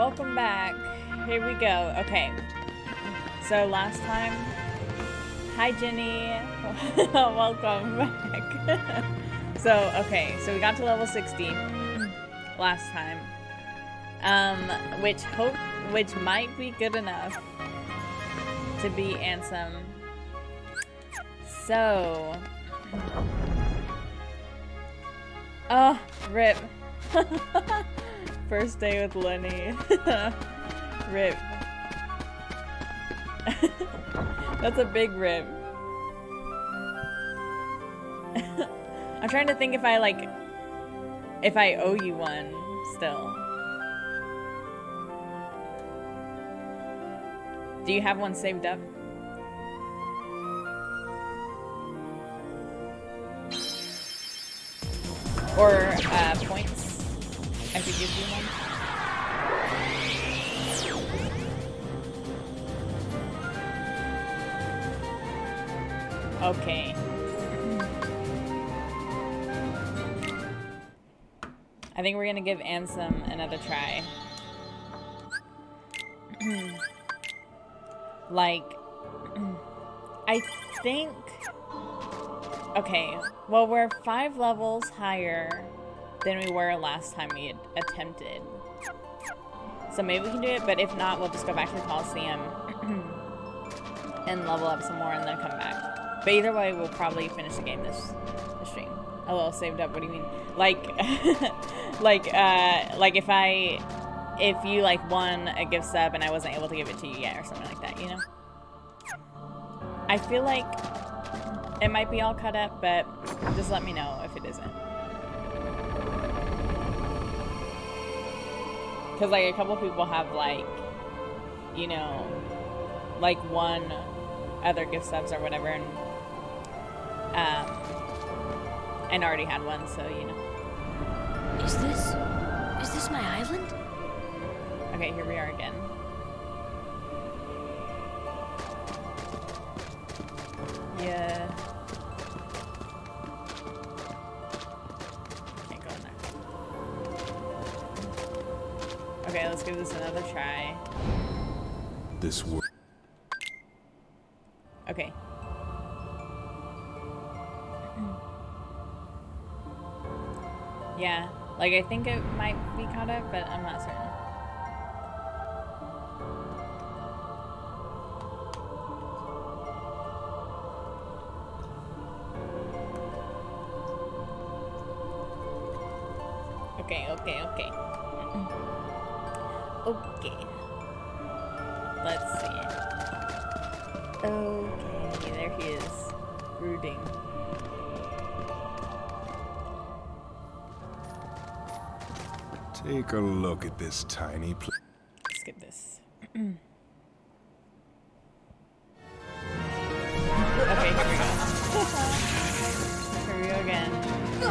welcome back. Here we go. Okay. So last time... Hi, Jenny. Welcome back. So, okay. So we got to level 60 last time. Which might be good enough to be Ansem. So... Oh, rip. First day with Lenny. Rip. That's a big rip. I'm trying to think if I owe you one still. Do you have one saved up? Or points I could give you one. Okay. I think we're gonna give Ansem another try. Like, I think... Okay, well, we're 5 levels higher than we were last time we had attempted. So maybe we can do it, but if not, we'll just go back to the Coliseum and level up some more and then come back. But either way, we'll probably finish the game this stream. A little saved up, what do you mean? Like, like if you, like, won a gift sub and I wasn't able to give it to you yet or something like that, you know? I feel like... It might be all cut up, but just let me know if it isn't. Because, like, a couple people have, like, you know, like, one other gift subs or whatever, and already had one, so, you know. Is this my island? Okay, here we are again. Yeah. Can't go in there. Okay, let's give this another try. This work. Okay. Yeah, like I think it might be caught up, but I'm not certain. Okay. Let's see. Okay, there he is. Rooting. Take a look at this tiny place. Skip this. Okay, here we go. Here we go again. Let's go!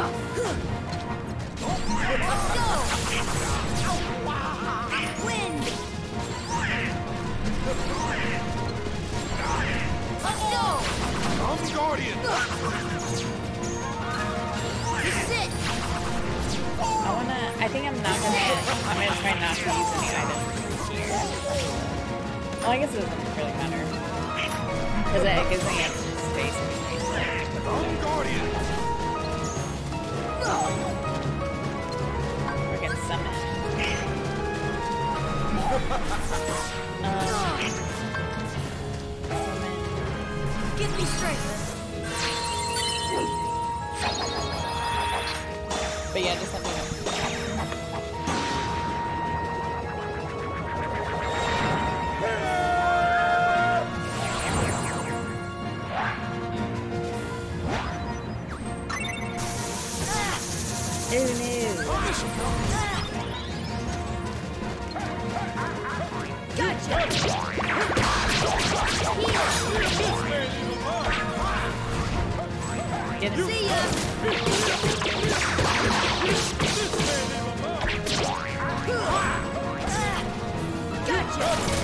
Guardian. I think I'm not gonna. I'm gonna try not to use any items here. Well, I guess it doesn't really matter because it gives me extra space. We're gonna summon. Give me strength. But yeah, just let me know. Gotcha! Here! Get him. See ya! Gotcha!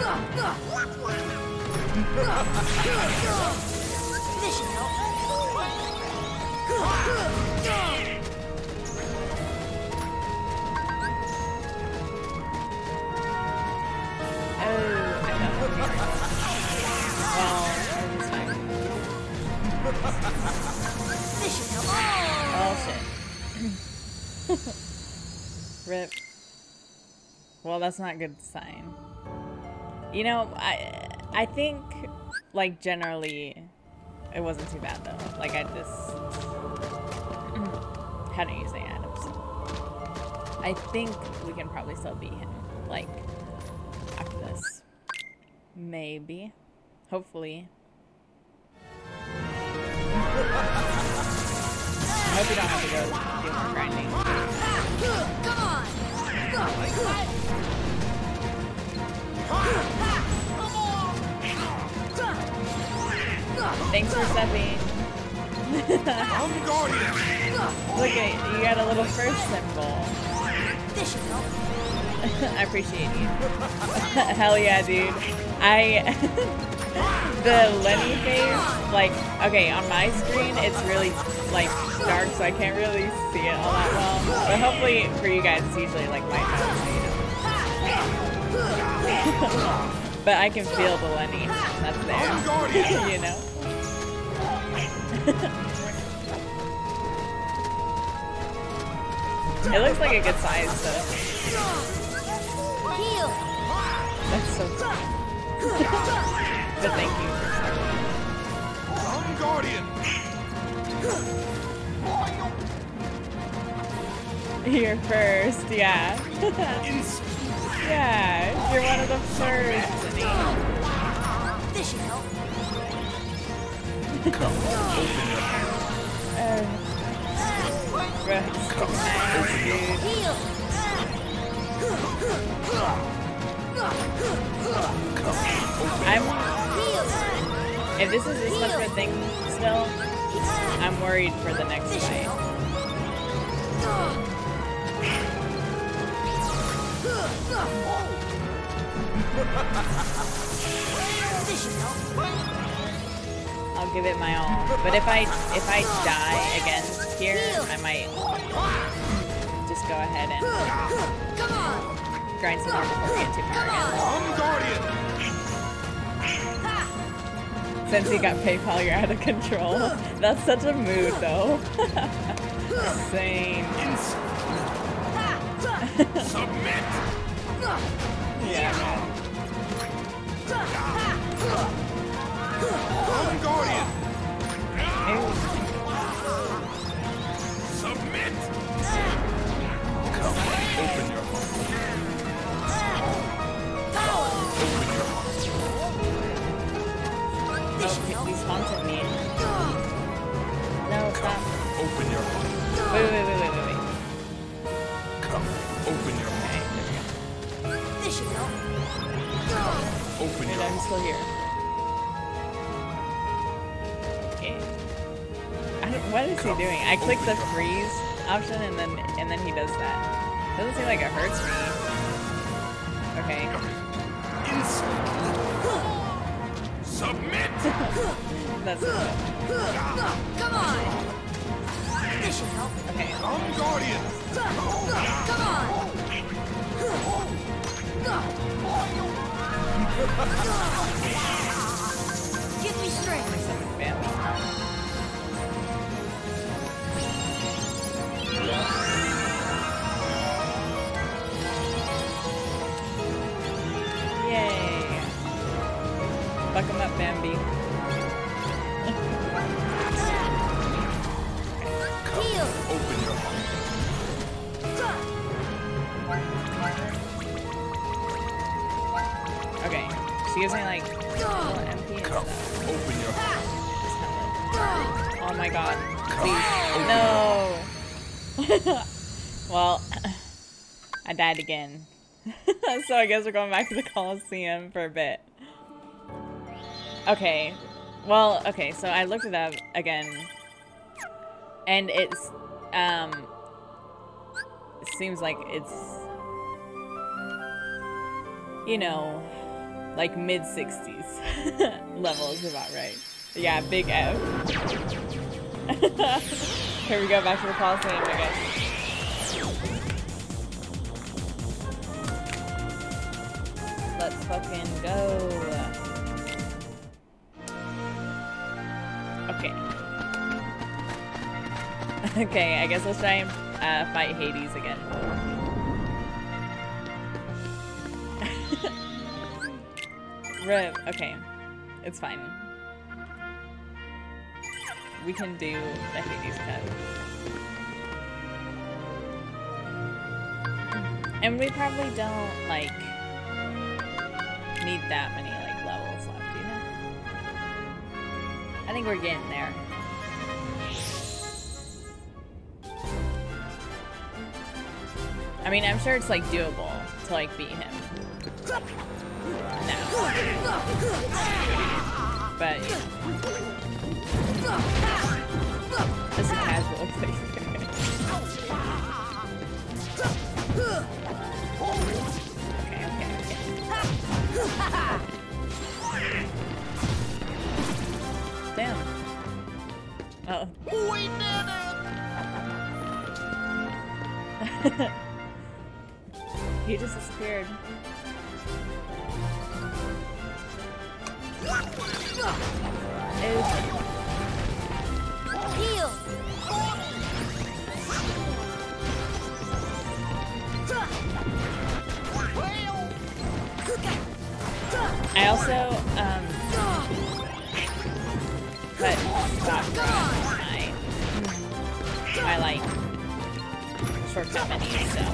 Oh shit. Rip. Well, that's not a good sign. You know, I think, like, generally, it wasn't too bad, though. Like, I just hadn't used the items. I think we can probably still beat him, like, after this. Maybe. Hopefully. I hope we don't have to go do more grinding. Thanks for stepping. Look at you, got a little first symbol. I appreciate you. Hell yeah, dude. The Lenny face, like, okay, on my screen it's really, like, dark, so I can't really see it all that well. But hopefully for you guys it's usually, like, my phone. But I can feel the Lenny that's there, you know? It looks like a good size, though. That's so cool. But thank you for starting. I'm Guardian. You're first, yeah. Yeah, you're one of the first. This should help. Come on, open up. If this is this much of a thing still, I'm worried for the next fight. I'll give it my all. But if I die again here, I might just go ahead and grind some more before we get too far again. Since you got PayPal, you're out of control. That's such a mood, though. Same. Submit. Yeah. Submit. Come on, open your heart. Oh, he's haunted me. No, stop. Open your heart. Wait. Come, open your heart. There we go. This should help. Open your heart. I'm still here. Okay. What is he doing? I click the freeze option and then he does that. Doesn't seem like it hurts me. Okay. Submit. That's come on. This should help. Okay. I'm Guardian. Come on. Give me strength. My stomach family. Yay! Buck him up, Bambi. Come, open your heart. Okay, she gives me like little MP and come, stuff. Open your heart. Oh my god! Please, no. Well, I died again. So I guess we're going back to the Coliseum for a bit. Okay. Well, okay, so I looked it up again. And it's, it seems like it's, you know, Like mid-60s. Level is about right. Yeah, big F. Here we go, back to the Coliseum again. Let's fucking go. Okay. Okay, I guess let's try and fight Hades again. Rip. Okay, it's fine. We can do the Hades cut. And we probably don't, like, need that many, like, levels left, you know? I think we're getting there. I mean, I'm sure it's, like, doable to, like, beat him. No. But... This is casual playthrough. Okay, okay, okay. Damn. Oh. We did it! He just disappeared. Ew. Heal. I also, but stop my like shortcut menu, so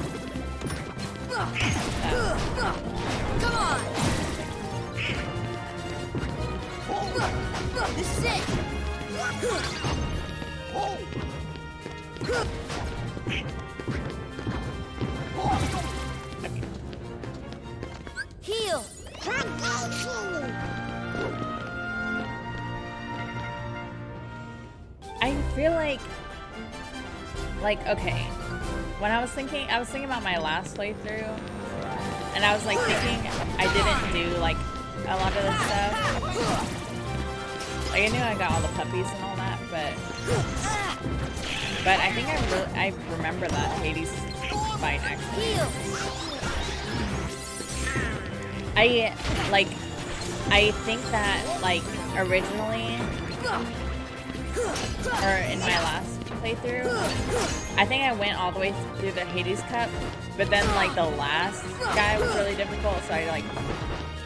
come on. This is it. Heal. I feel like okay. When I was thinking about my last playthrough, and I was like thinking I didn't do like a lot of this stuff. Like I knew I got all the puppies and all that, but I think I remember that Hades fight actually. I think that like originally or in my last playthrough, I think I went all the way through the Hades Cup, but then like the last guy was really difficult, so I like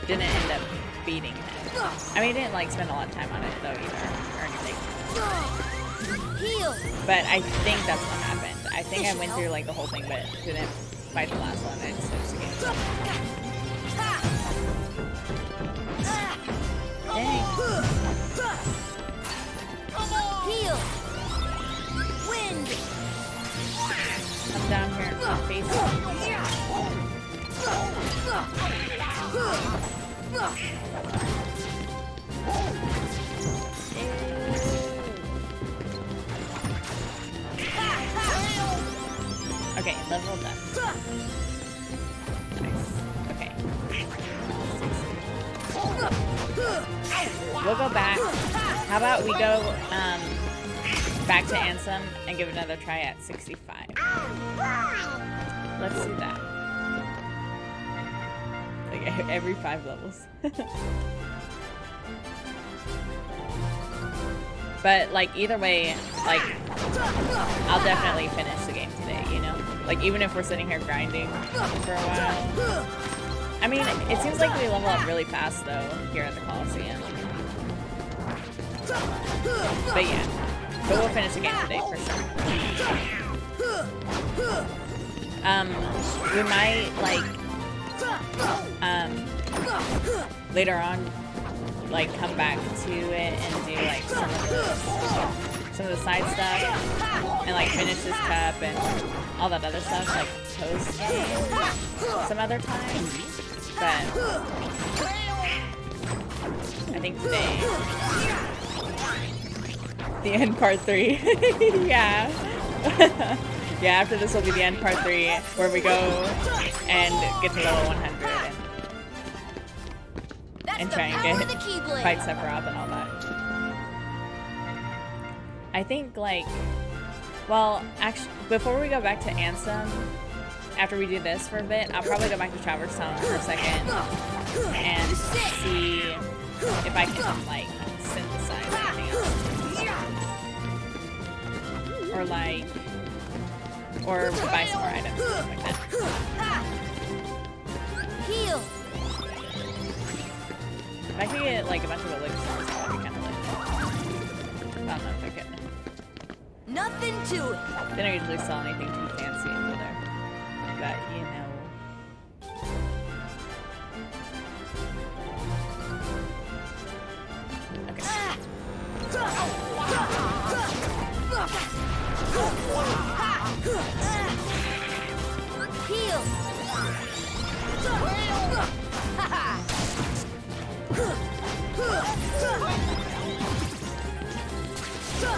didn't end up beating him. I mean, I didn't like spend a lot of time on it though either or anything. But I think that's what happened. I think I went through like the whole thing, but didn't fight the last one. I just finished the game. Dang. Heal. Wind. I'm down here. I'm facing. Okay, level done. Nice. Okay. We'll go back. How about we go back to Ansem and give it another try at 65. Let's do that. Like every 5 levels. But like either way, like I'll definitely finish the game today, you know? Like even if we're sitting here grinding for a while. I mean, it seems like we level up really fast though here at the Coliseum. But yeah, but we'll finish the game today for sure. We might like later on like come back to it and do like some of the side stuff and like finish this cup and all that other stuff like post some other time, but I think today the end part 3. Yeah. Yeah, after this will be the end part 3 where we go and get to level 100 and and try and get fight Sephiroth and all that. I think, like, well, actually, before we go back to Ansem, after we do this for a bit, I'll probably go back to Traverse Town for a second and see if I can, like, synthesize anything else. Or, like, or buy some more items, stuff like that. If I could get, like, a bunch of elixir, that would be kind of like, I don't know if I could. Nothing to it. They don't usually sell anything too fancy over there, but you know. Okay.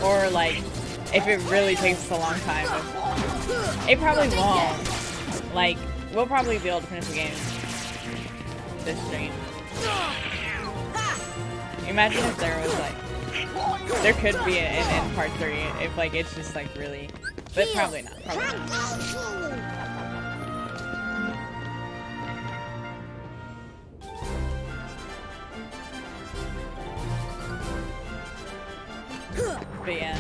Or like, if it really takes us a long time, it probably won't. Like, we'll probably be able to finish the game this stream. Imagine if there was like, there could be an end part 3 if like it's just like really, but probably not. Probably not. But yeah,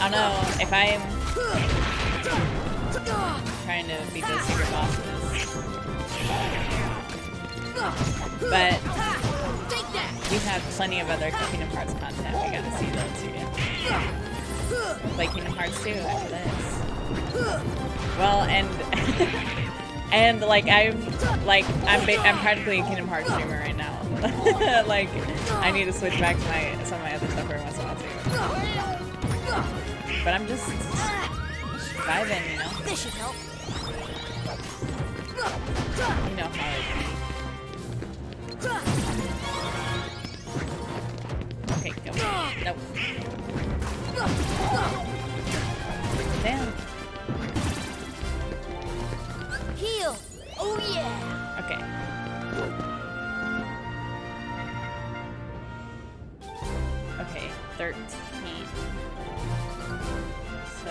I don't know if I'm trying to beat those secret bosses, but we have plenty of other Kingdom Hearts content. We gotta see those again. Play Kingdom Hearts 2 after this. Well, and and like I'm practically a Kingdom Hearts streamer right now. Like, I need to switch back to my some of my other stuff every once in a while too. But I'm just vibing, you know. This should help. You know how it is. Okay, go. Nope. Damn. Heal. Oh yeah. Okay. Okay, 13. So, a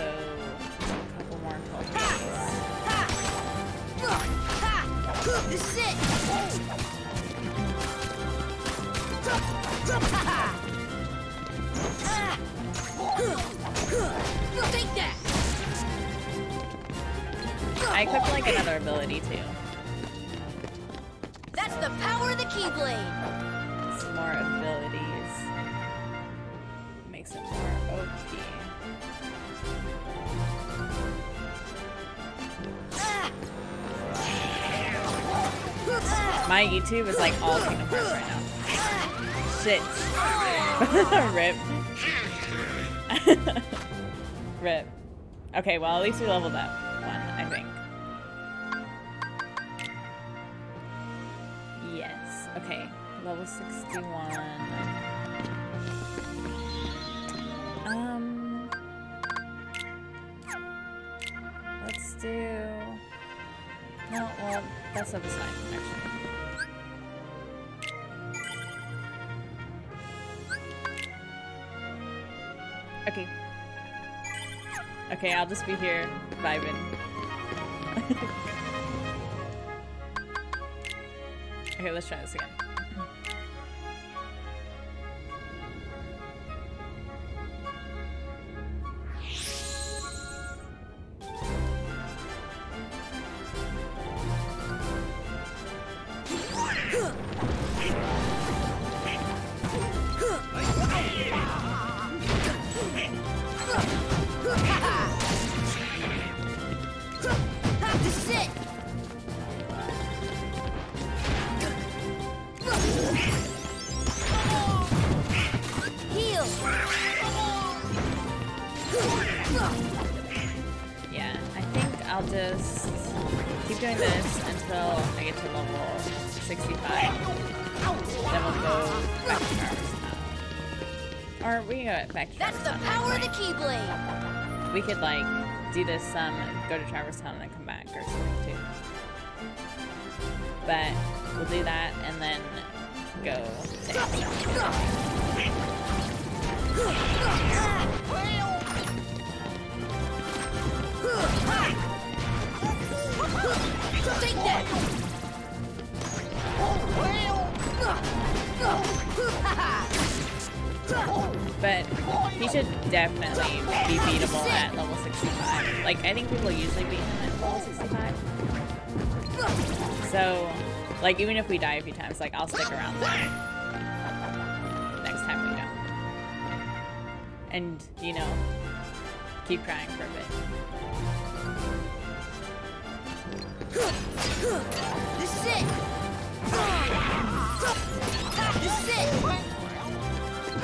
couple more until it takes. I equipped like another ability too. That's the power of the Keyblade! Some more abilities. Some more OP. My YouTube is like all Kingdom Hearts right now. Shit. Rip. Rip. Okay, well, at least we leveled up one, I think. Yes. Okay. Level 61. Let's do... No, well, that's up aside, actually. Okay. Okay, I'll just be here, vibing. Okay, let's try this again. We could like do this, go to Traverse Town and then come back or something too. But we'll do that and then go. Take that! But he should definitely be beatable at level 65. Like, I think people usually beat him at level 65. So, like, even if we die a few times, like, I'll stick around there. Next time we go. And, you know, keep crying for a bit. This is it! This is it! I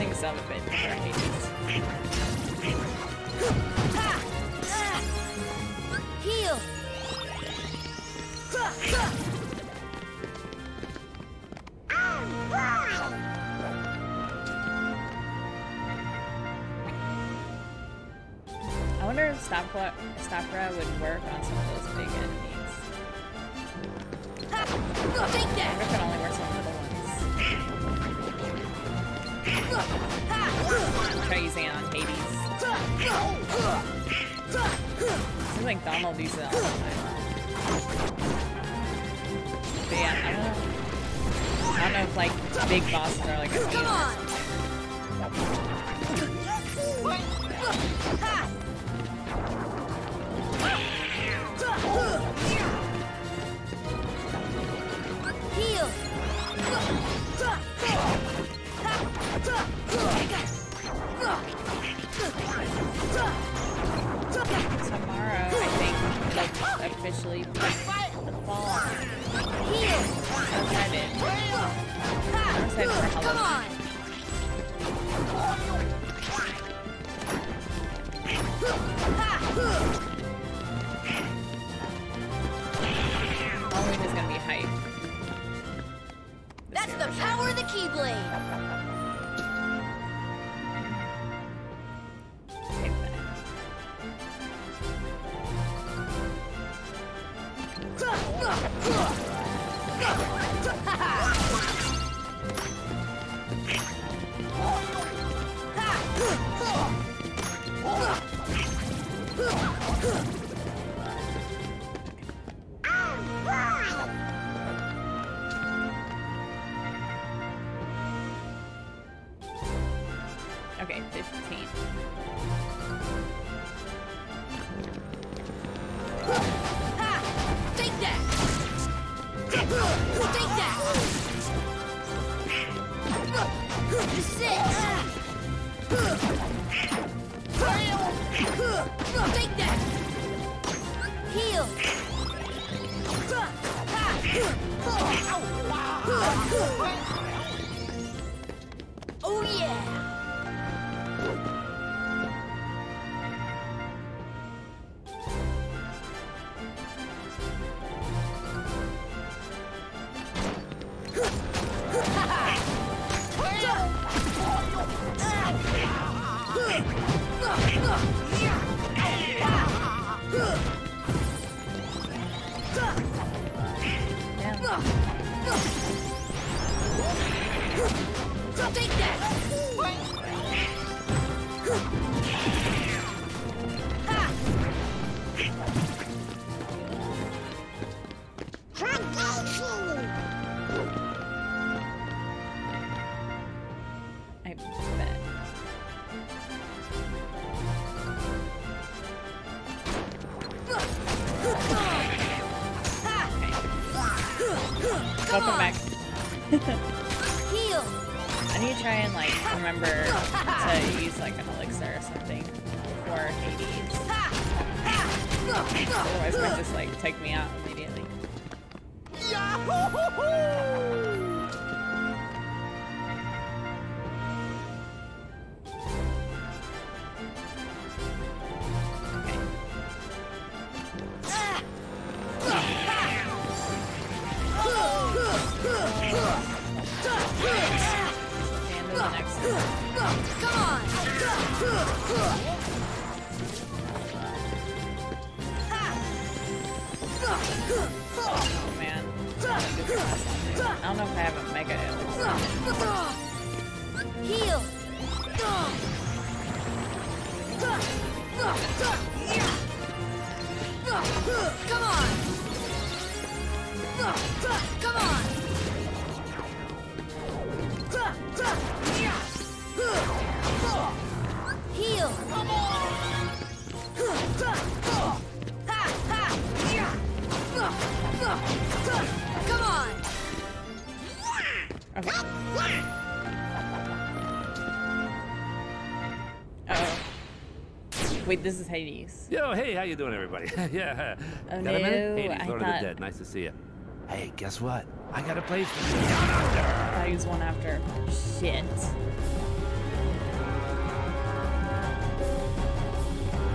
think it's out of bed for Hades. Heal! I wonder if Stopra would work on some of those big enemies. Take that! I wonder if it only works on little ones. Try using it on Hades. I think Donald uses it all the time. But yeah, I don't know if like big bosses are like a theme or something. Tomorrow, I think, like, officially fight the fall. I'm excited. I'm excited for Halloween. Come on! Halloween is gonna be hype. That's the power of the Keyblade! Okay, 15. Take that! Take that! Take that! Heal! Oh yeah! Take that! I bet. Okay. Welcome back. Heal. I need to try and like remember to use like an elixir or something for Hades. Otherwise, it might just like take me out immediately. Yahoo! Come on! Oh man. I don't know if I have a mega elixir. Heal! Come on! Come on! Heal! Come on! Come on! Okay. Uh-oh. Wait, this is Hades. Yo, hey, how you doing, everybody? Yeah. Oh, no. Hades, Lord of the Dead. Nice to see you. Hey, guess what? I got a place for you. I thought he was one after. Shit.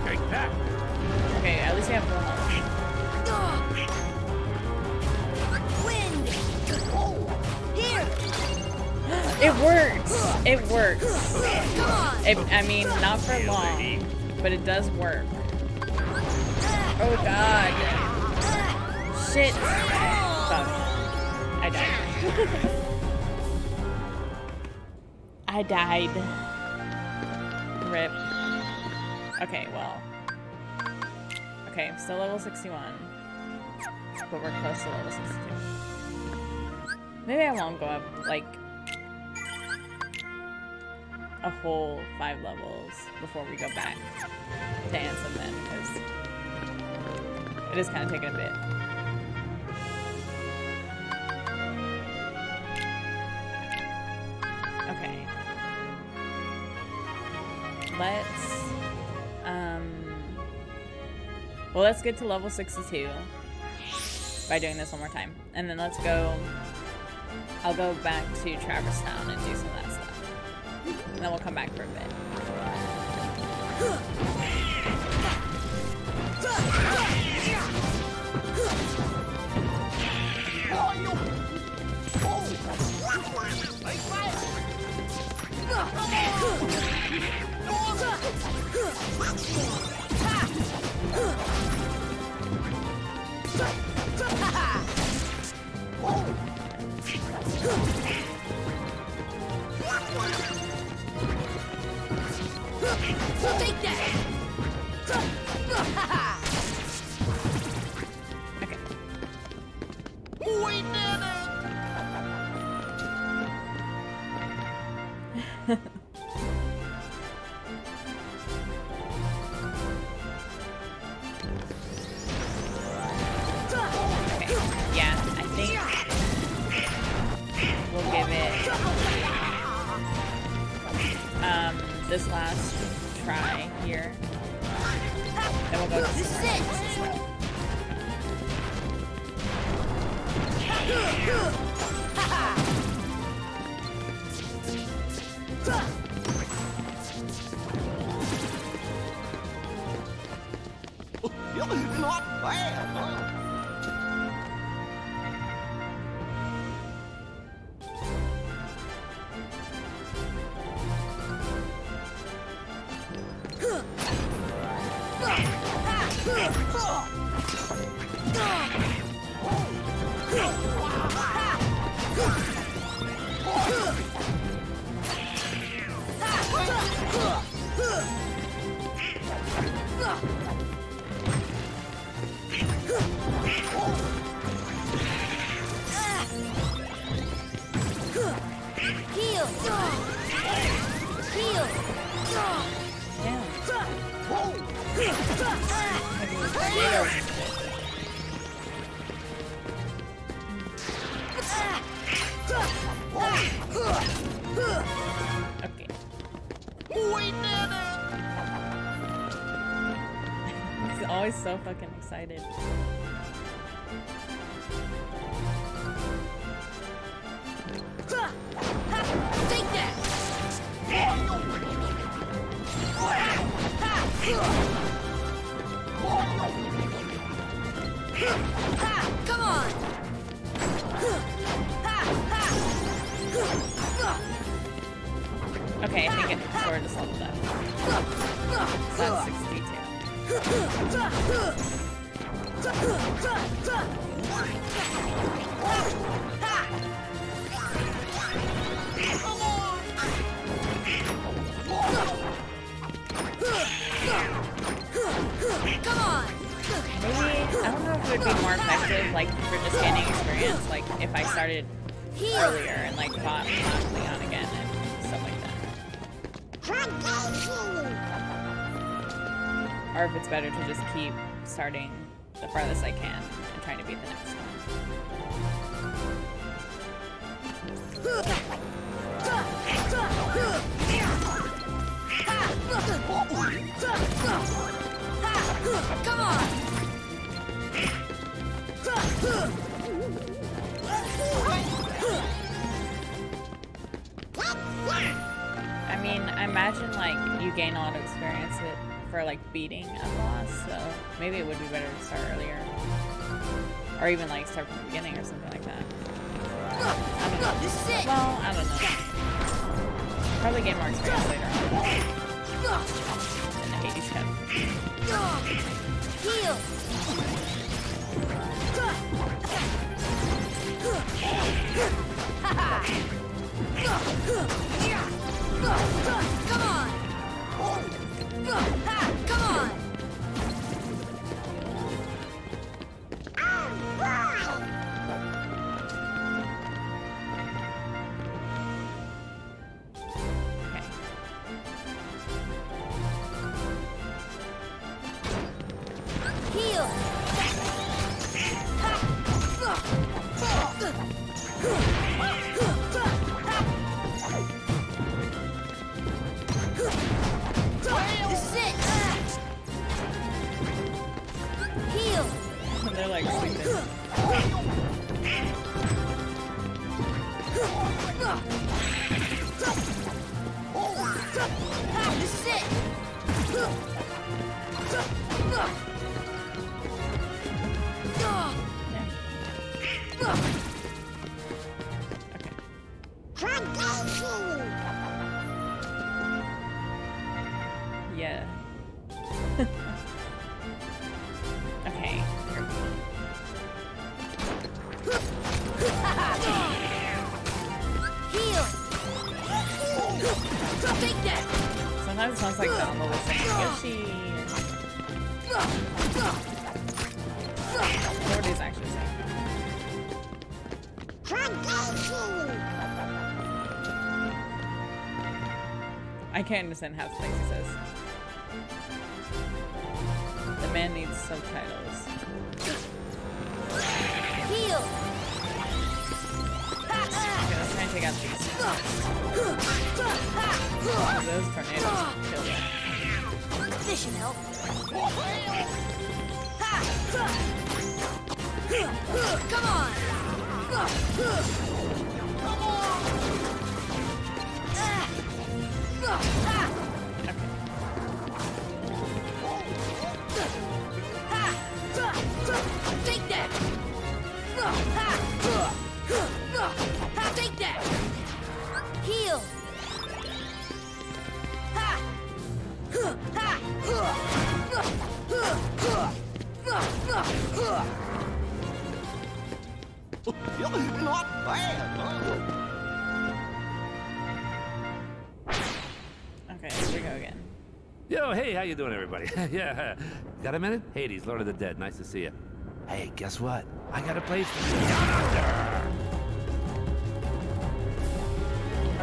Take that. Okay, at least I have one more. Wind. Here. It works. It works. Come on. I mean, not for long, but it does work. Oh god. Shit. Fuck. I died. I died. Rip. Okay, well. Okay, I'm still level 61. But we're close to level 62. Maybe I won't go up, like, a whole 5 levels before we go back to Ansem then, because it is kind of taking a bit. Okay. Let's, well, let's get to level 62. By doing this one more time. And then let's go... I'll go back to Traverse Town and do some of that stuff. And then we'll come back for a bit. Take that. Okay. Wait a minute. This last try here. Then we'll go to this one. Not bad, huh? So fucking excited. Take that. Come on. Okay, I think it's Sora just leveled up. That's 62. Come on! Maybe, I don't know if it would be more effective, like, for just getting experience, like, if I started earlier and, like, fought Leon again and stuff like that. Or if it's better to just keep starting the farthest I can and trying to beat the next one. Come on! I mean, I imagine, like, you gain a lot of experience for, like, beating a boss, so maybe it would be better to start earlier. Or even, like, start from the beginning or something like that. I don't know. Well, I don't know. Probably gain more experience later on. Hades cut. Heal. Come on. Come on. I can't understand half the things he says. The man needs subtitles. Heal. Okay, let's try and take out these. Oh, those tornadoes kill them. Fishing help. Come on. Come on. Okay. Take that! Take that! Heal! Not bad, huh? Okay, here we go again. Yo, hey, how you doing, everybody? Yeah, got a minute? Hades, Lord of the Dead, nice to see you. Hey, guess what? I got a place down under!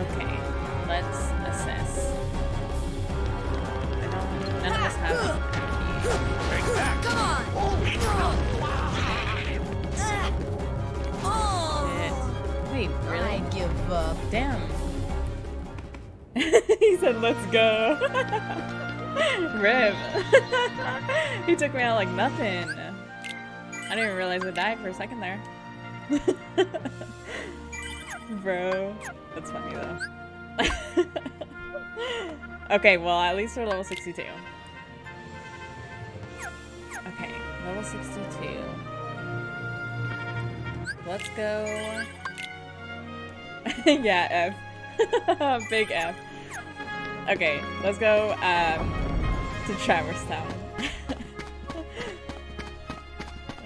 Okay, let's assess. None of us have... Come on! Oh! Shit. Wait, really? I give up. Damn. He said, let's go. Rib. He took me out like nothing. I didn't even realize I died for a second there. Bro. That's funny though. Okay, well, at least we're level 62. Okay, level 62. Let's go. Yeah, F. Big F. Okay, let's go to Traverse Town.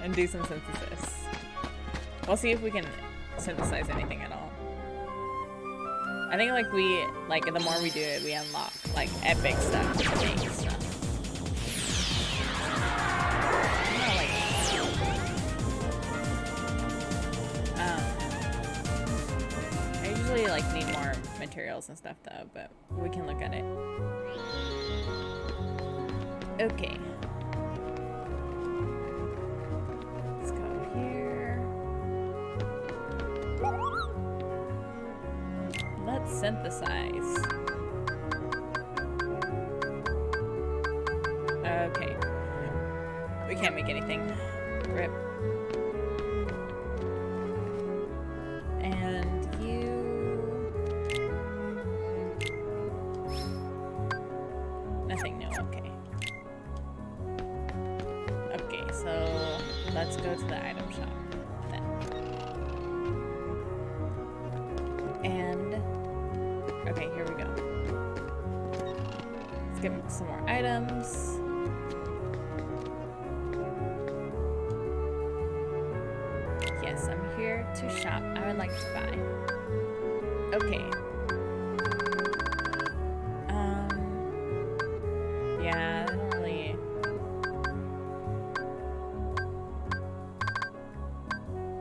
And do some synthesis. We'll see if we can synthesize anything at all. I think like the more we do it, we unlock like epic stuff, big stuff. Not like I usually like need more materials and stuff though, but we can look at it. Okay. Synthesize. Okay. We can't make anything. Rip. And you... Nothing new. Okay. Okay, so let's go to the item shop. Some more items. Yes, I'm here to shop. I would like to buy. Okay. Yeah, I don't really.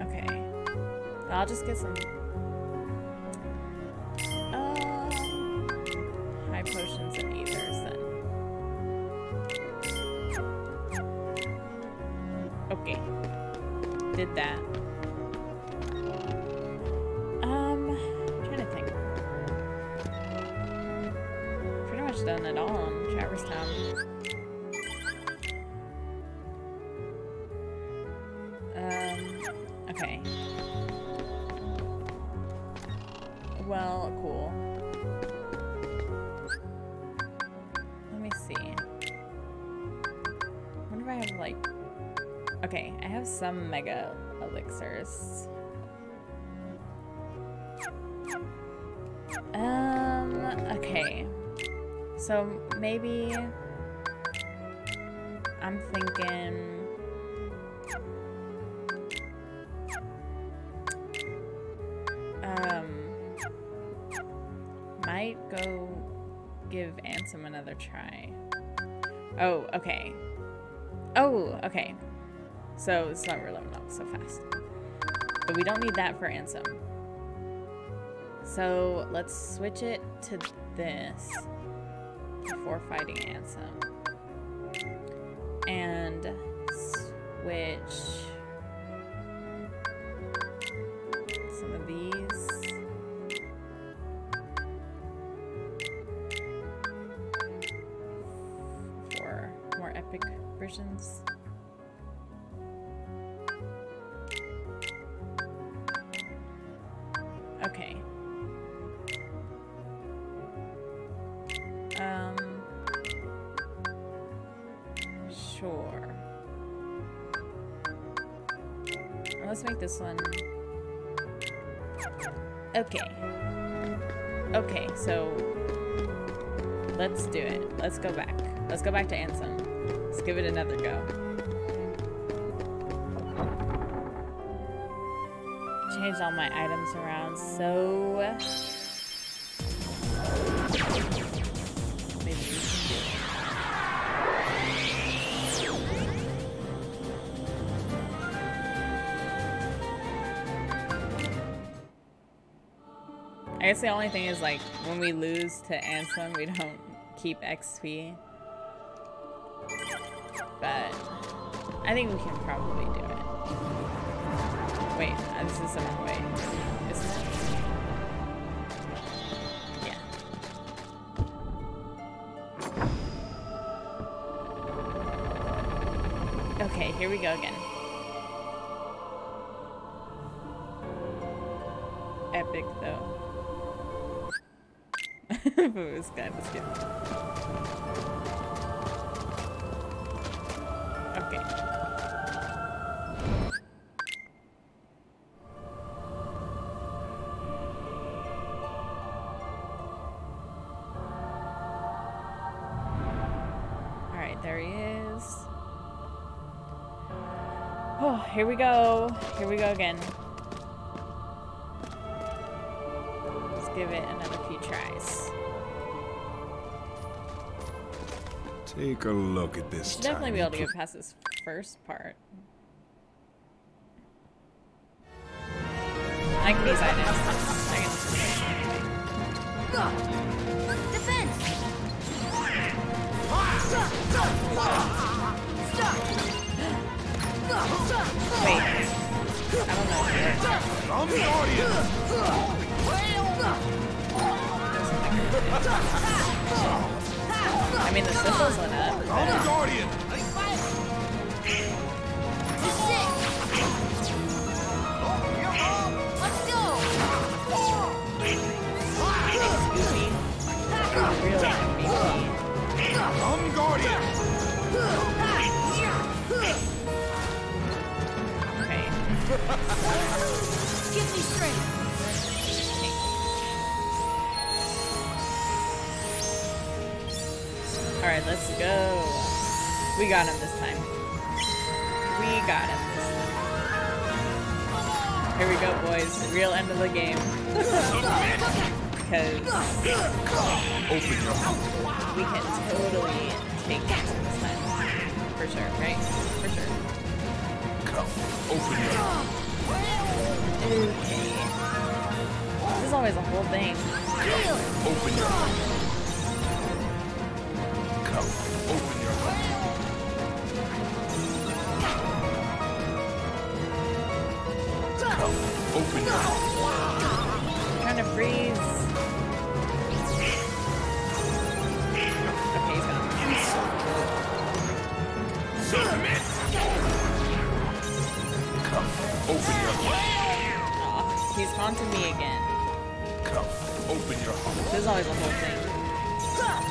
Okay. I'll just get some. Okay. Well, cool. Let me see. I wonder if I have, like... Okay, I have some mega elixirs. Okay. So, maybe... I'm thinking... might go give Ansem another try. Oh, okay. Oh, okay. So it's not reloading up so fast. But we don't need that for Ansem. So let's switch it to this before fighting Ansem. And switch... Okay. Sure. Let's make this one. Okay. Okay, so let's do it. Let's go back. Let's go back to Ansem. Let's give it another go. Changed all my items around, so maybe we can do it. I guess the only thing is like when we lose to Ansem, we don't keep XP. But I think we can probably do it. Wait, this is some way. This is yeah. Okay, here we go again. Epic though. This guy was good. Okay. Oh, here we go. Here we go again. Let's give it another few tries. Take a look at this. Should definitely be able to get past this first part. I can use items. I can defense. Wait. I don't know. I'm the audience. I mean, the symbols lit up. I'm the audience. I'm Guardian. Okay. Give me strength. All right, let's go. We got him this time. We got him this time. Here we go, boys. The real end of the game. Because we can totally take it to this time. For sure, right? For sure. Come, open it up. Okay. This is always a whole thing. Come, open it up. Come, open your heart. Come, open your heart. Trying to freeze. Oh, he's haunting me again. Come, open your heart. This is always the whole thing. Come,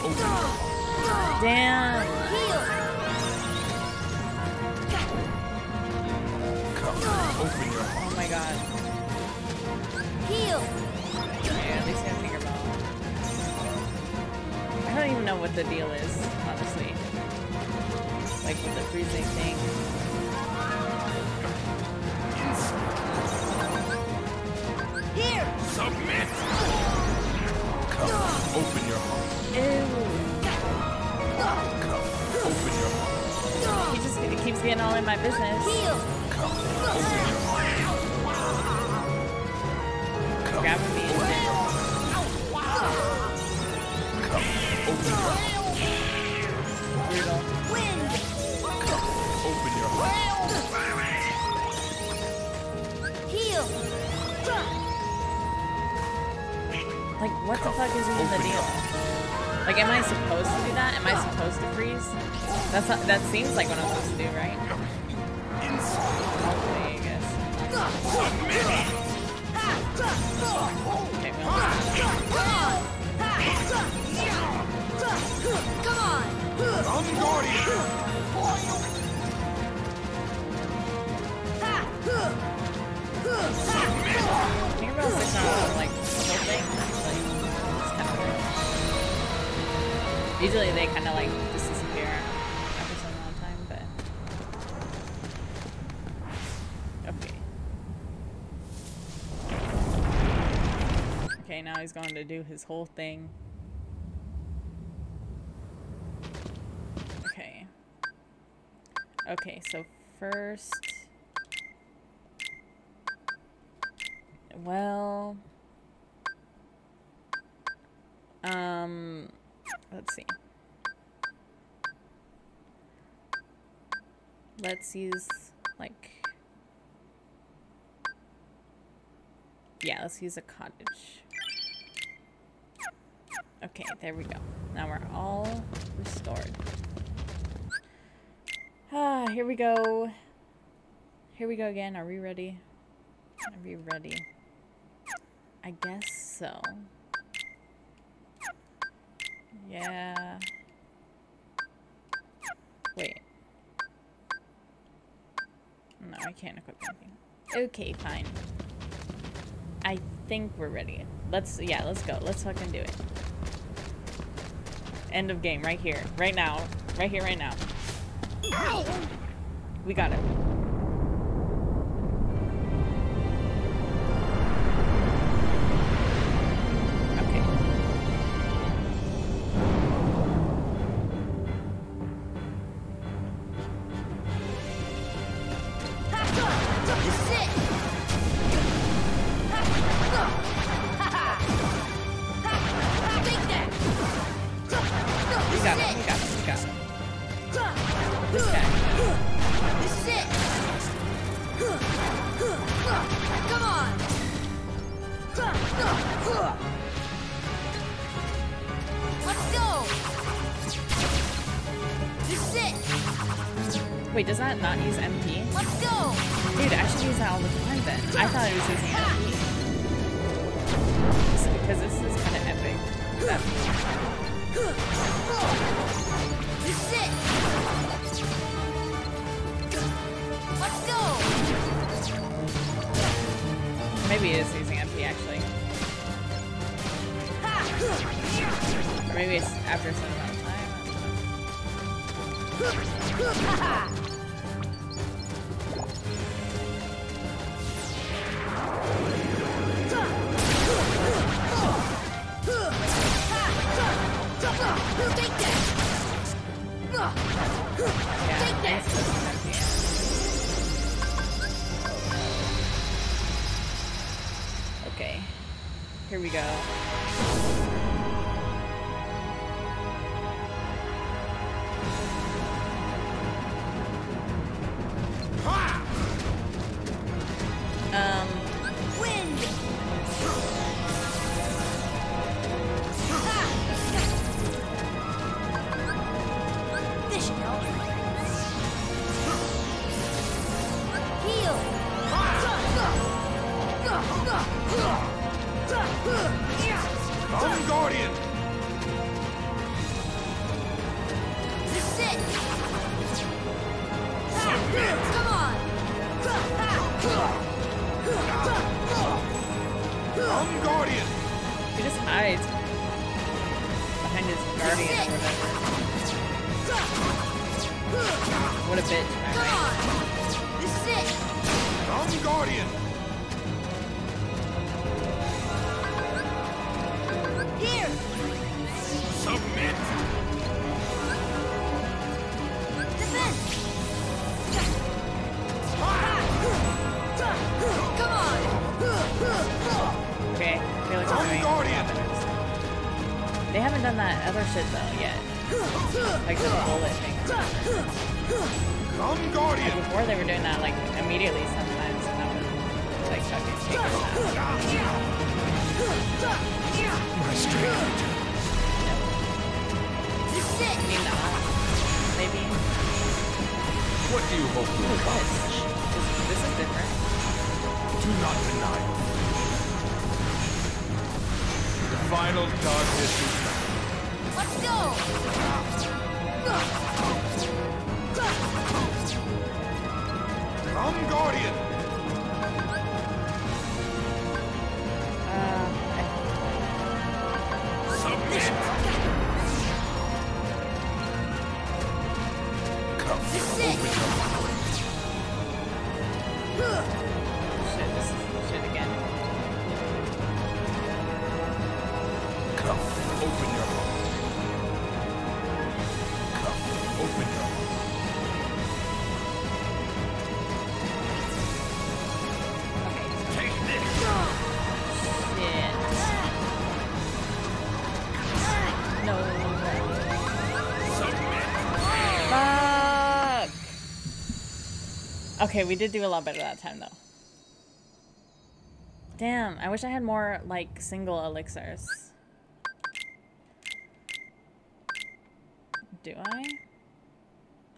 open your heart. Damn. Come, open your heart. Oh my god. Heal. Okay, at least I figure it out. I don't even know what the deal is, honestly. Like with the freezing thing. Here! Submit! Come, open your heart. Ew. Come, open your heart. He just keeps getting all in my business. Come, open your heart. Come, grabbing me in there. Come, open your heart. Brutal. Wind! Come, open your heart. Heal! Like, what the fuck is even the deal? Like, am I supposed to do that? Am I supposed to freeze? That's not, that seems like what I'm supposed to do, right? Hopefully, I guess. Okay, well, I realize it's not, like, the whole thing. Usually they kind of like just disappear after some long time, but okay. Okay, now he's going to do his whole thing. Okay. Okay, so first, well, let's see. Let's use, like... Yeah, let's use a cottage. Okay, there we go. Now we're all restored. Ah, here we go. Here we go again. Are we ready? Are we ready? I guess so. Yeah. Wait. No, I can't equip anything. Okay, fine. I think we're ready. Let's, yeah, let's go. Let's fucking do it. End of game, right here. Right now. Right here, right now. We got it. Wait, does that not use MP? Let's go! Dude, I should use that all the time then. I thought it was using MP. Because this is kind of epic. Let's go! Maybe it is using MP actually. Or maybe it's after some time. Okay, here we go. Okay, we did do a lot better that time, though. Damn, I wish I had more, like, single elixirs. Do I?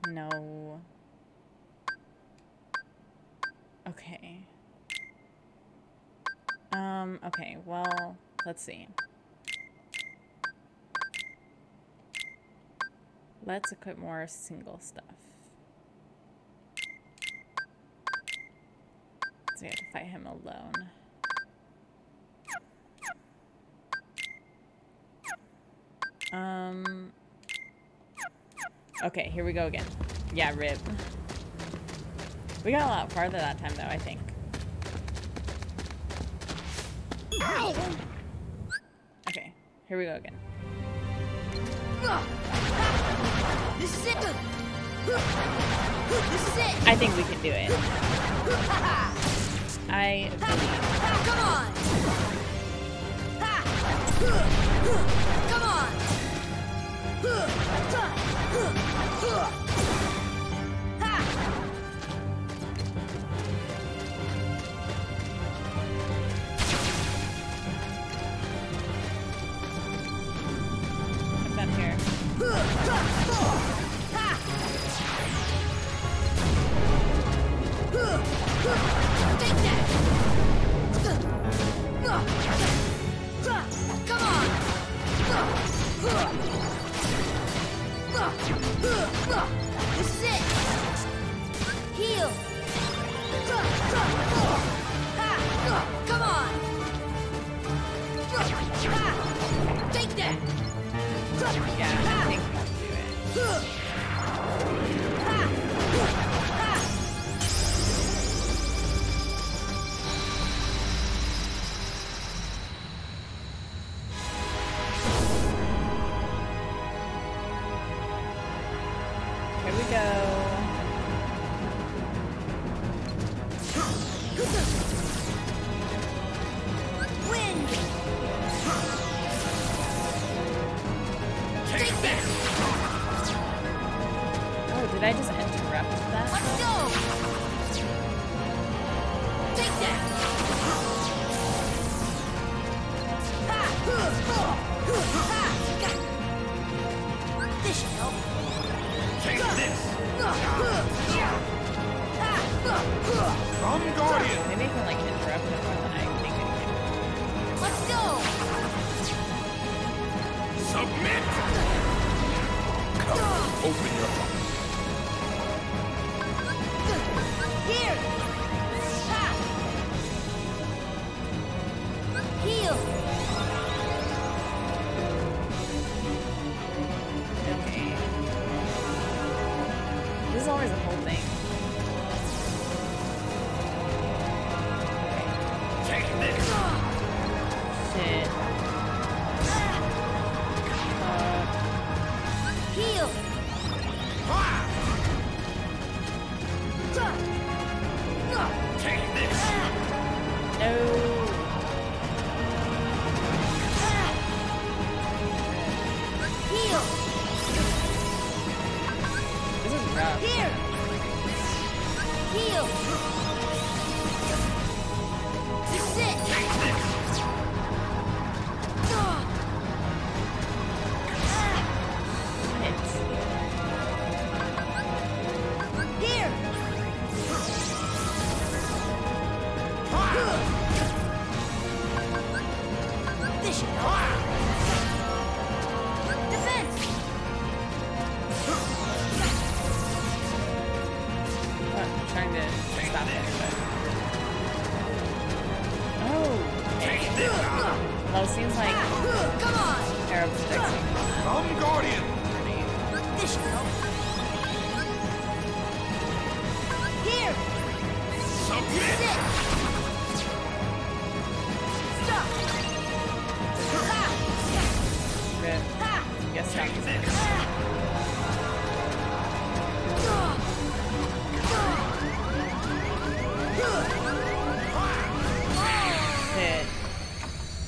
No. Okay. Okay, well, let's see. Let's equip more single stuff. We have to fight him alone. Okay, here we go again. Yeah, rip. We got a lot farther that time, though, I think. Okay, here we go again. This is it. This is it. I think we can do it. I believe. Come on. Come on. I'm done here. This is it. Heal. Come on. Take that. Yeah, I think we can do it. Here we go. Did I just interrupt that? Let's go! Take that! This should help. Take this! From Guardian! Maybe I can, like, interrupt it more than I think I can. Let's go! Submit! Come, open your heart. Here! Ha! Heal! Okay. This is always the whole thing. Take this! Shit. Heal! Ah! Take this! No! Heal! This is rough. Here! Heal! This is it! Take this!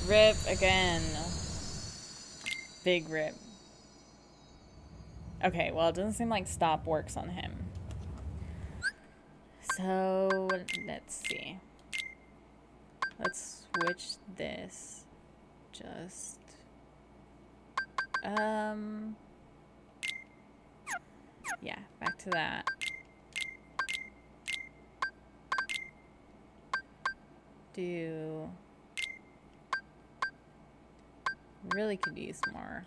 Rip again. Big rip. Okay, well, it doesn't seem like stop works on him. So, let's see. Let's switch this. Just... yeah, back to that. Do... really could use more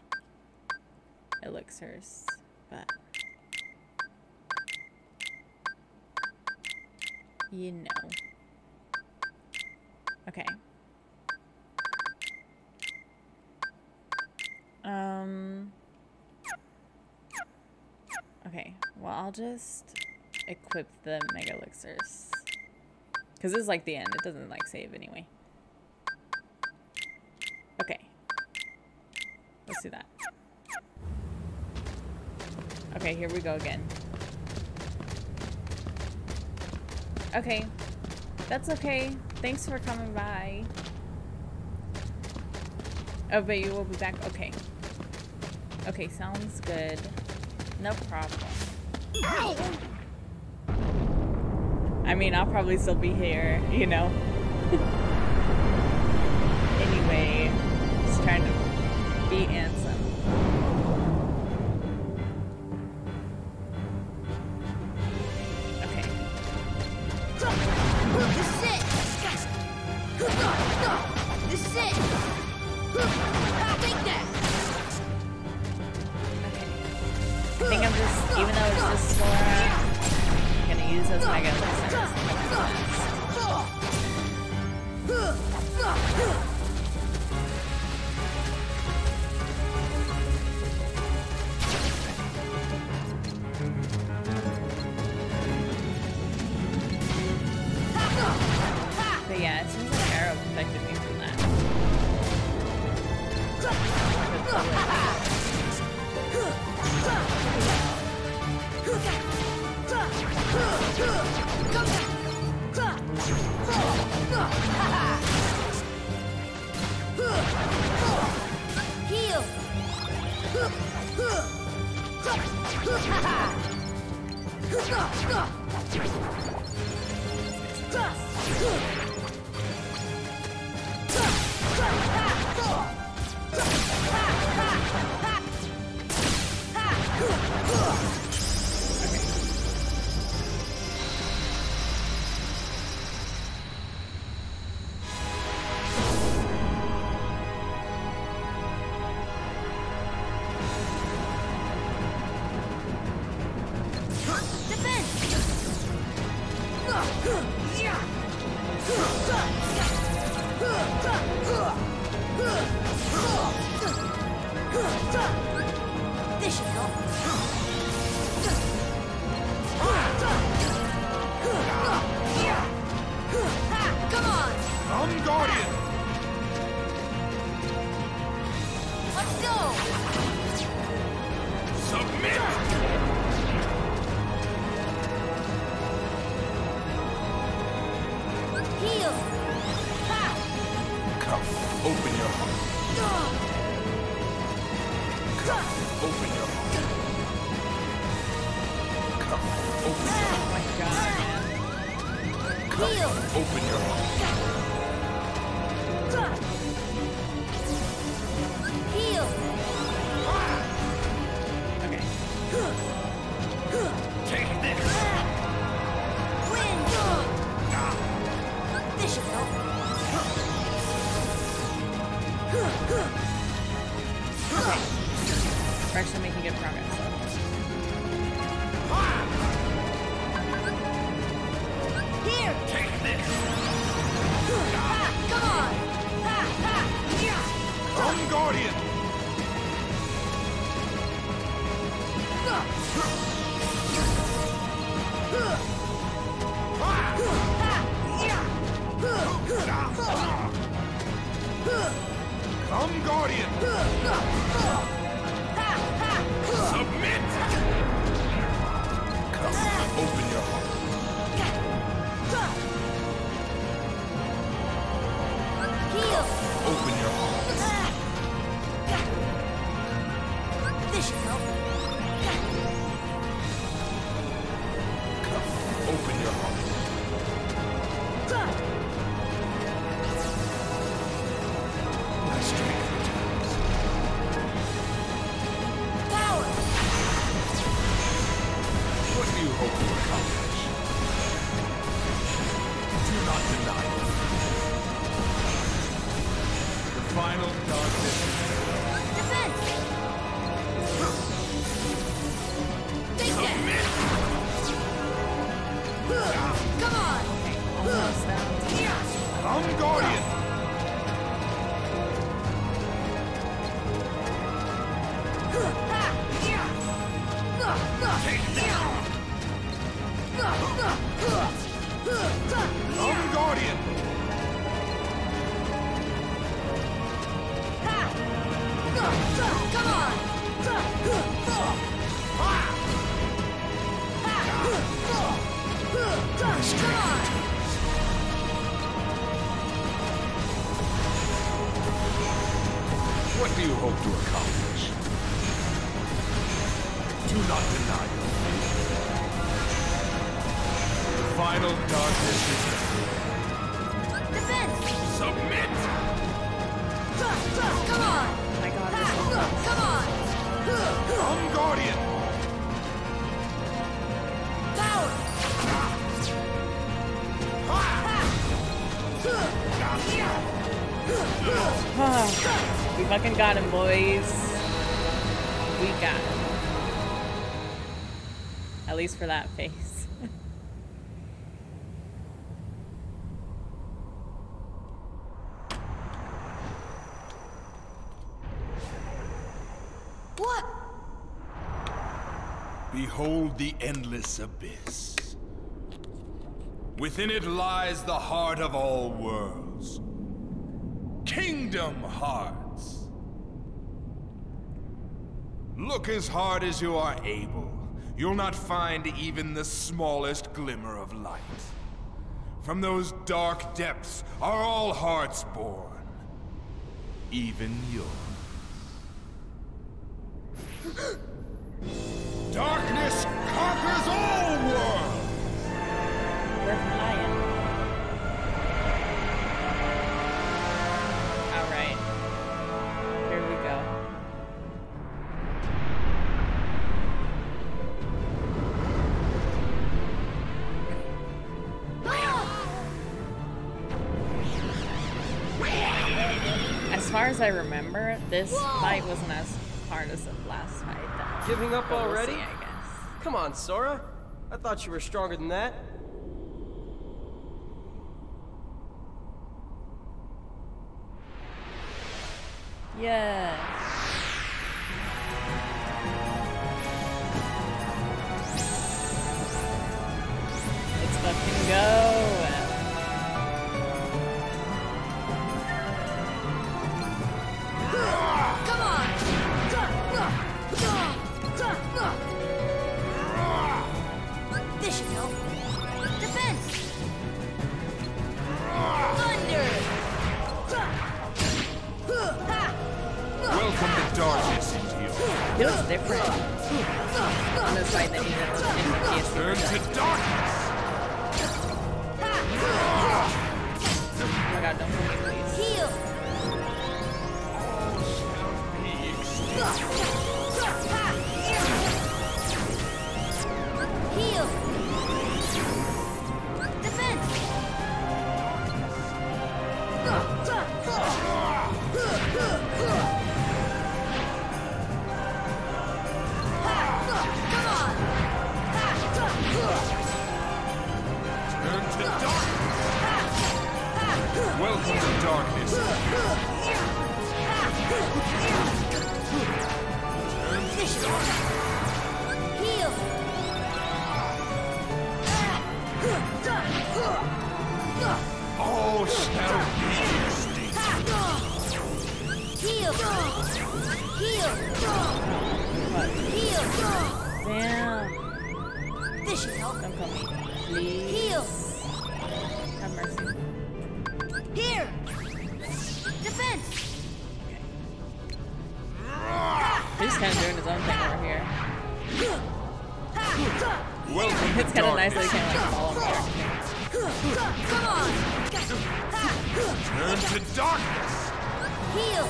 elixirs, but you know. Okay. Okay, well, I'll just equip the mega elixirs. Because this is like the end. It doesn't like save anyway. Okay. Let's do that. Okay, here we go again. Okay. That's okay. Thanks for coming by. Oh, but you will be back. Okay. Okay, sounds good. No problem. I mean, I'll probably still be here, you know? Anyway, just trying to be Ansem. Okay. This is it! Take that! Okay. I think I'm just, even though it's just Sora, I'm gonna use those mega elixirs. Yeah, it seems like arrow affected me from that. Heal. Take it down! Lone Guardian! Come on! Come on! What do you hope to accomplish? Do not deny your vision. The final darkness is here. Defense! Submit! Come on! I got it. Come on! Come, Guardian! Power! We fucking got him, boys. We got him. At least for that face. What? Behold the endless abyss. Within it lies the heart of all worlds. Kingdom Hearts. Look as hard as you are able. You'll not find even the smallest glimmer of light. From those dark depths are all hearts born. Even yours. Darkness conquers all worlds! Alright. Here we go. As far as I remember, this fight wasn't as hard as the last fight. Giving up already? I guess. Come on, Sora. I thought you were stronger than that. Yeah. Let's fucking go. Feels different on this side than you did on the PS3. Turn to darkness! Oh my god, don't hurt me, please. Heal! All shall be extinct. Heal! Defense! Welcome to darkness. Heal. All shall be extinct. Heal. Damn. This should help. I'm coming. Heal. Have mercy. Here! Defense! He's kind of doing his own thing over here. Welcome it's kind of nice that he can't like follow him. Turn to darkness! Heal!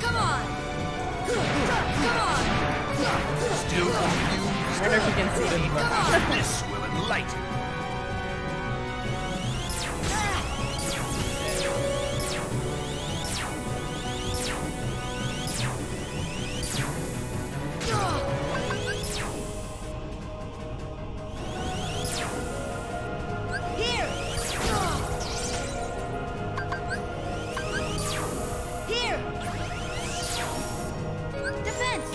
Come on! Still confused? I wonder if you can see me. This will enlighten. Here! Defense!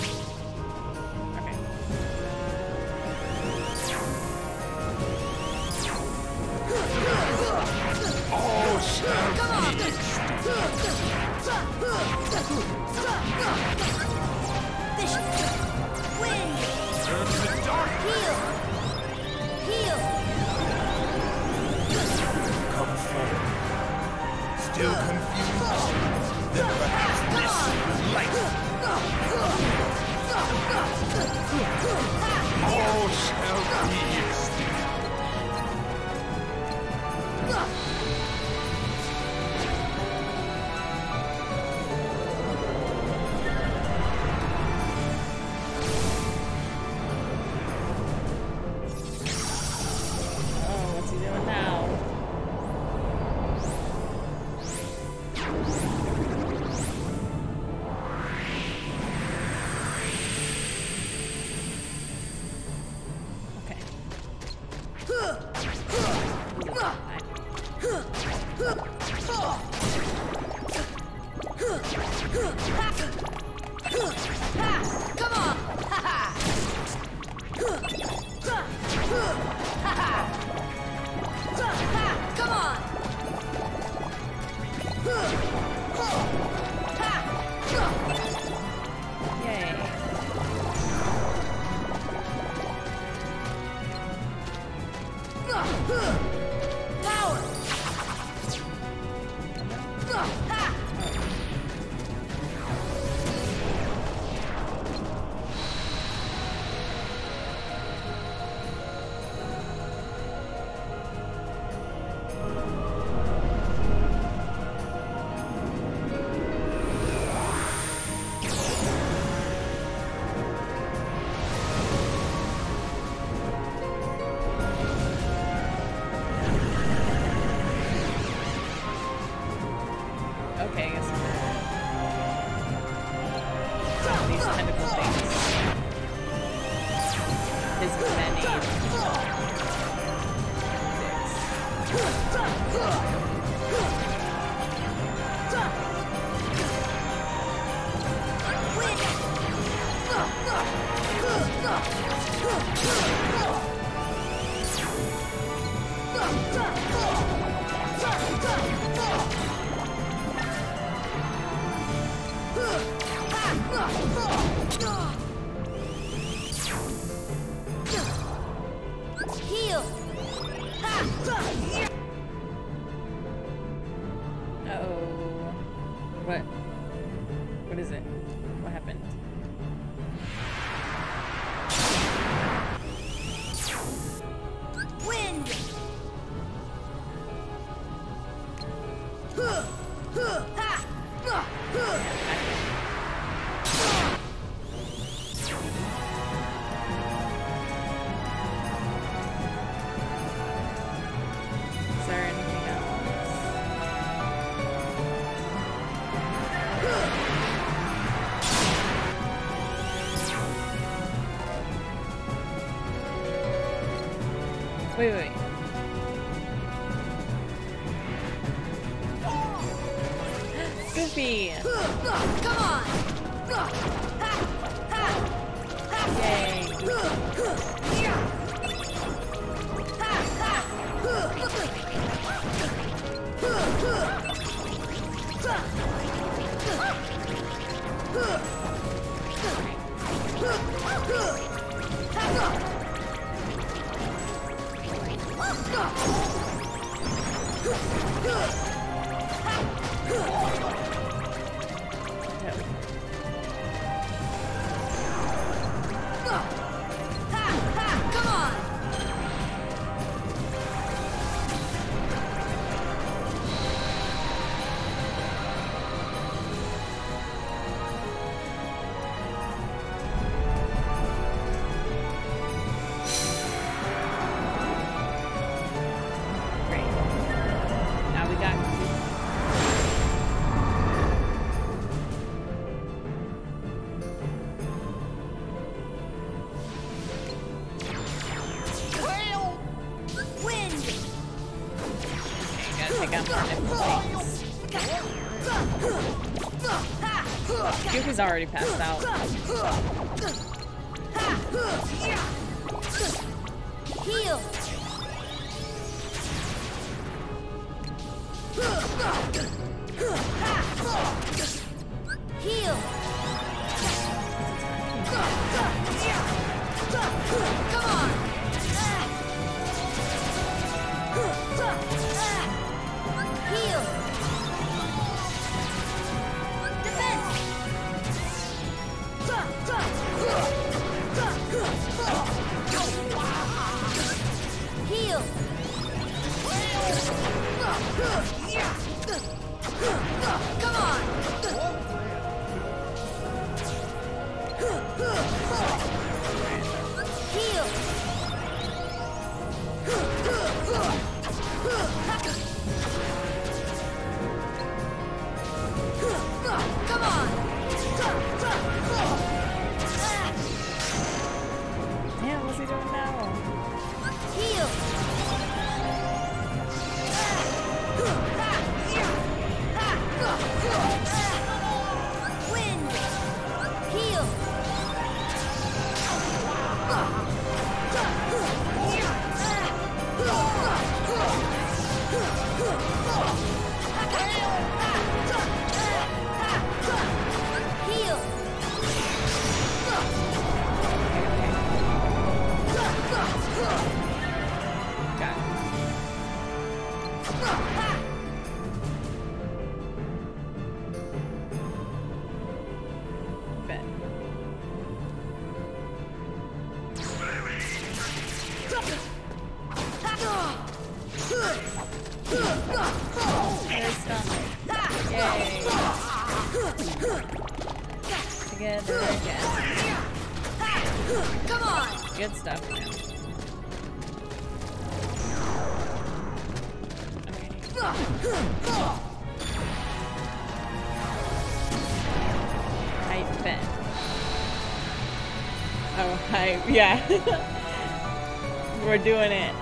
Goofy's already passed out. Heal. Heal. Come on. Heal. Go! we don't know. Heal. Wind. Heal. Heal. Together again. Come on! Good stuff now. Okay. Hype Ben. Oh, hype. Yeah. We're doing it.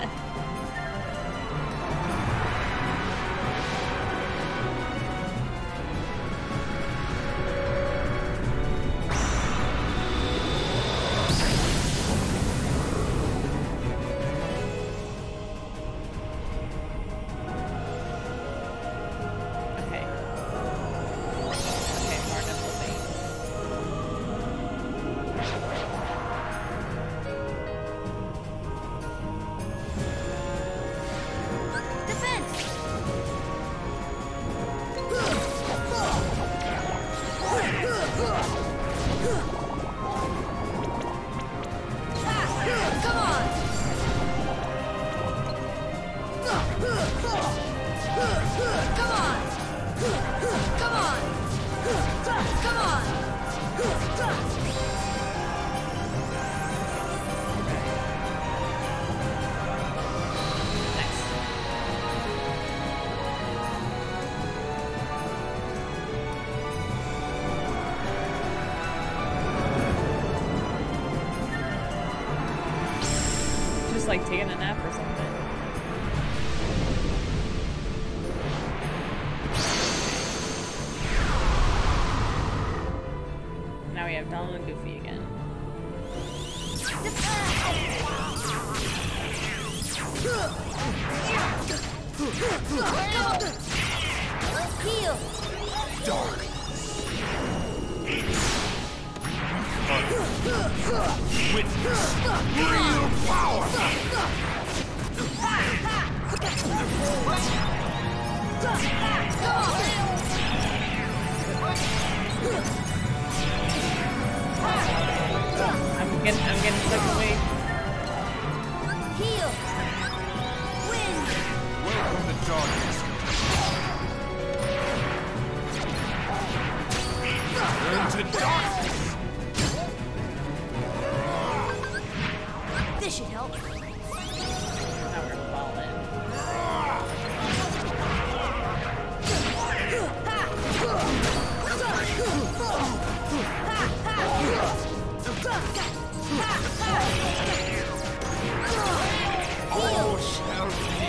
Like taking a nap or something. Now we have Donald and Goofy again. Heal. Dark. Witness real power. I'm getting stuck away. Heal. Wind. Welcome to darkness. Turn to darkness. This should help. Now we're falling. All shall be.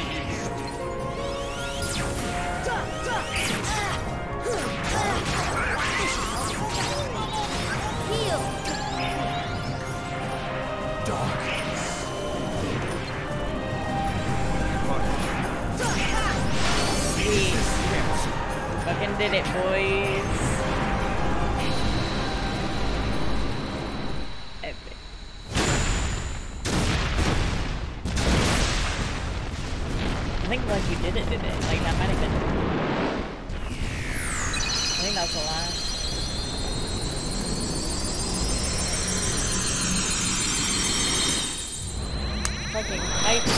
Heal. Dark. Fucking did it, boys. Epic. I think like you did it today. Like that might have been. I think that's the last. Fucking hype, dude.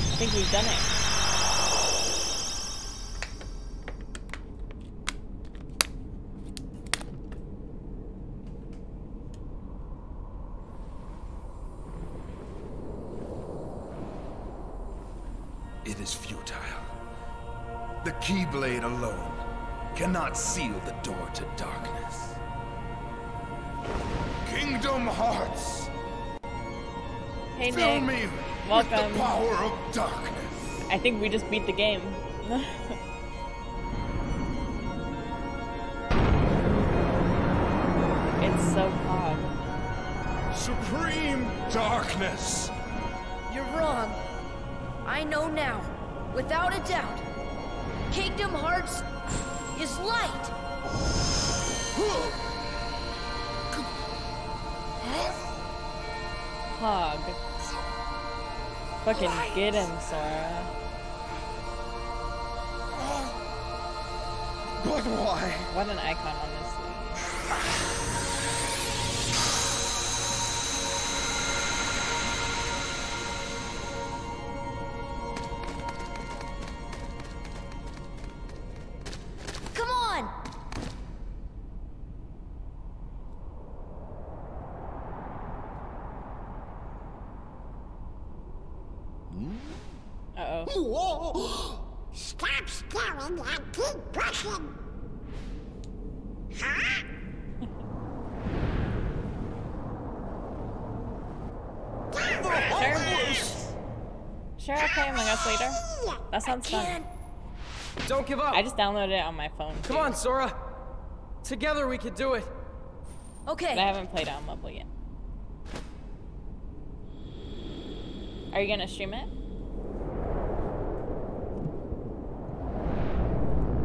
I think we've done it. Blade alone cannot seal the door to darkness. Kingdom Hearts Hey, Nick. Me welcome. The power of darkness. I think we just beat the game. It's so odd. Supreme darkness. You're wrong. I know now, without a doubt. Kingdom Hearts is light. Hog. Fucking light. Get him, Sora. But why? What an icon, honestly. Stop staring and keep pushing. Huh? Sure, I'll play Among Us later. That sounds fun. Don't give up. I just downloaded it on my phone. Come on, Sora. Together we could do it. Okay. But I haven't played on mobile yet. Are you gonna stream it?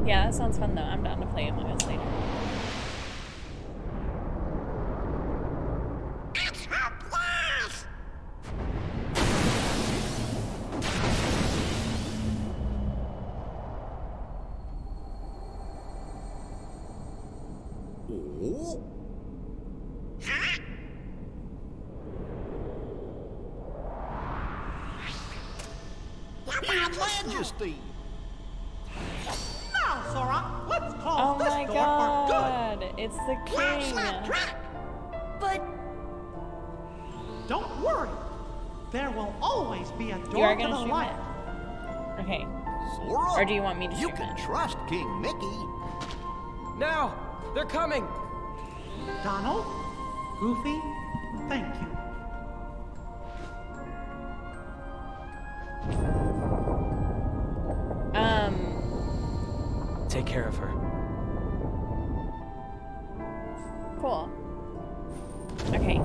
Yeah, that sounds fun though. I'm down to play Among Us later. It's hopeless. Oh. Huh? Your Majesty. Oh my God! It's the king. But don't worry, there will always be a door to the light. Okay. Sora, or do you want me to? You can trust King Mickey. Now they're coming. Donald, Goofy, thank you. Take care of her. Cool. Okay.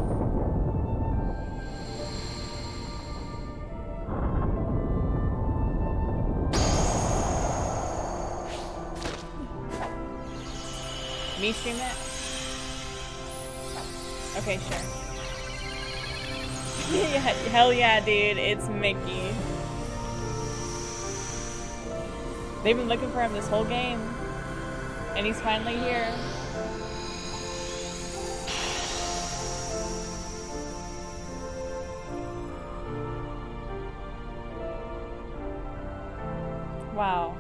Me stream it? Okay, sure. Yeah, hell yeah, dude. It's Mickey. They've been looking for him this whole game, and he's finally here. Wow.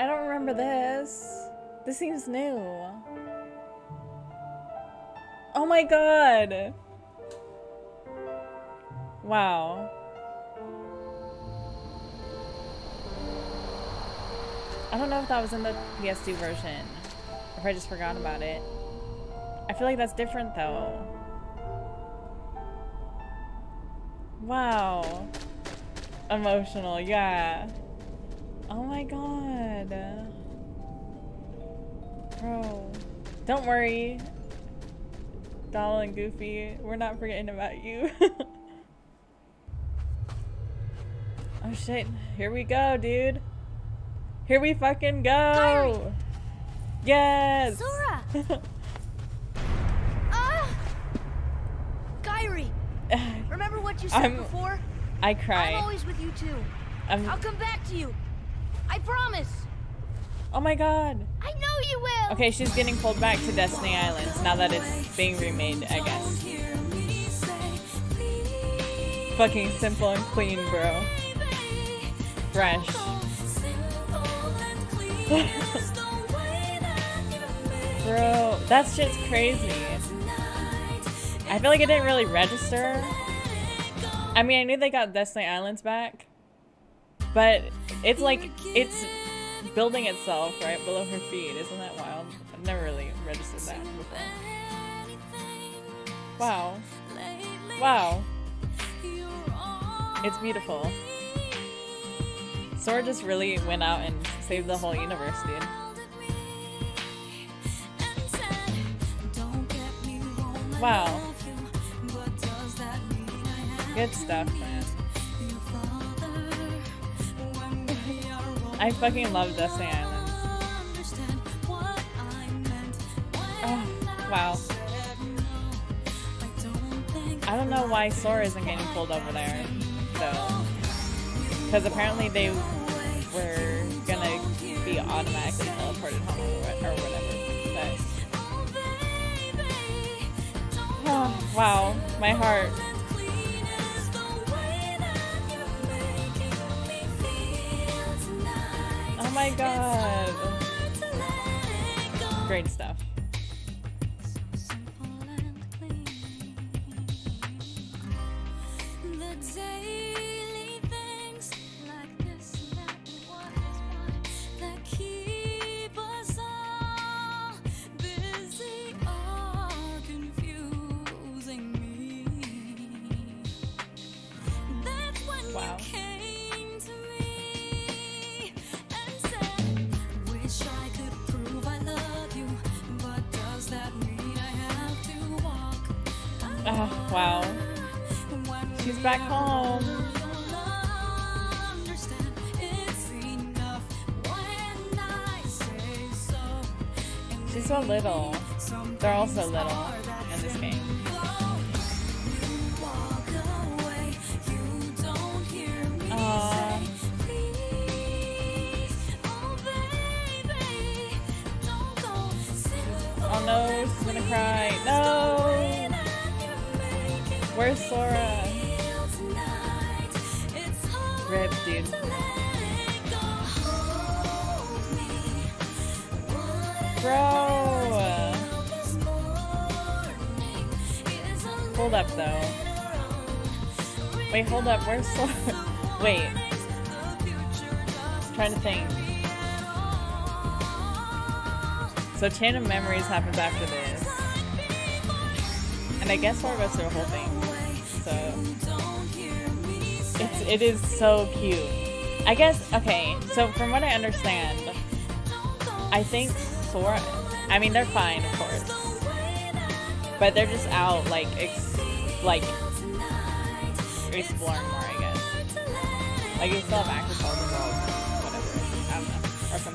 I don't remember this. This seems new. Oh my God. Wow. I don't know if that was in the PS2 version. If I just forgot about it. I feel like that's different though. Wow. Emotional, yeah. Oh my God. Bro. Don't worry, Donald and Goofy. We're not forgetting about you. Oh shit. Here we go, dude. Here we fucking go. Kairi. Yes. Sora. Kairi. Remember what you said before? I cry. I'm always with you too. I'll come back to you. I promise. Oh my God. I know you will. Okay, she's getting pulled back to Destiny Islands now that it's being remade, I guess. Fucking simple and clean, bro. Fresh. Bro, that shit's crazy. I feel like it didn't really register. I mean, I knew they got Destiny Islands back, but it's like, it's building itself right below her feet. Isn't that wild? I've never really registered that before. Wow. Wow. It's beautiful. Sora just really went out and saved the whole universe, dude. Wow. Good stuff, man. I fucking love Destiny Islands. Oh, wow. I don't know why Sora isn't getting pulled over there, though. Because apparently they were gonna be automatically teleported home or whatever. But oh, wow, my heart. Oh my god. Great stuff. Oh, wow. She's back home. She's so little. They're all so little in this game. Oh no, she's gonna cry. No! Where's Sora? Rip, dude. Bro! Hold up, though. Wait, hold up. Where's Sora? Wait. I'm trying to think. So Chain of Memories happens after this. And I guess Sora goes through the whole thing. It is so cute. I guess, okay, so from what I understand, I think Sora, I mean, they're fine, of course, but they're just out, like, exploring more, I guess. Like, you still have access to all the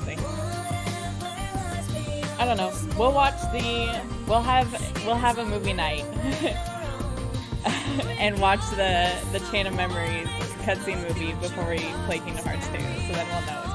world, whatever, I don't know, or something. I don't know, we'll have a movie night. And watch the Chain of Memories cutscene movie before we play Kingdom Hearts 2, so then we'll know.